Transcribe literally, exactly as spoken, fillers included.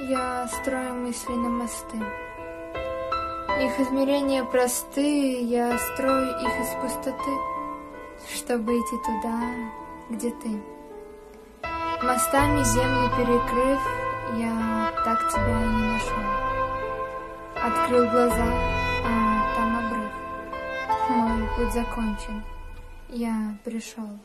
Я строю мысли на мосты. Их измерения просты, я строю их из пустоты, чтобы идти туда, где ты. Мостами землю перекрыв, я так тебя и не нашел. Открыл глаза, а там обрыв. Мой путь закончен, я пришел.